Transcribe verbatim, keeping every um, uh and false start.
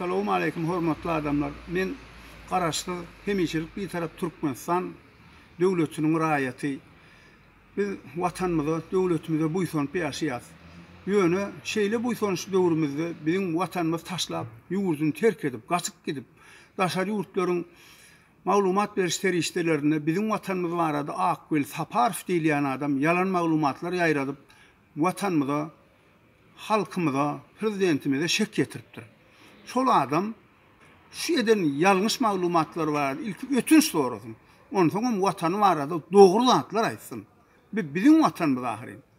Assalamu alaykum hormatly adamlar. Men garaşly hemişilik bir tarap Türkmenistan döwletiniň raýaty. Biz watanymyza, döwletimize buýsanyp ýaşaýas. Ýöne şeýle buýsanyş döwrümizde biziň watanymyz taşlap, ýurduny terk edip, gaçyp gidip, daşary ýurtlaryň maglumat beriş terişdelerinde biziň watanymyz barada Ak Welsapar diýilýän adam ýalan maglumatlar ýaýradyp, watanymyza, halkymyza, prezidentimize şek getiripdir. Şol adam şu eden yanlış maglumatlar var. İlk ötünç doğrusun. Onun soňam watany barada dogry zatlar aýtsyn. Bizim watanymyz ahyry.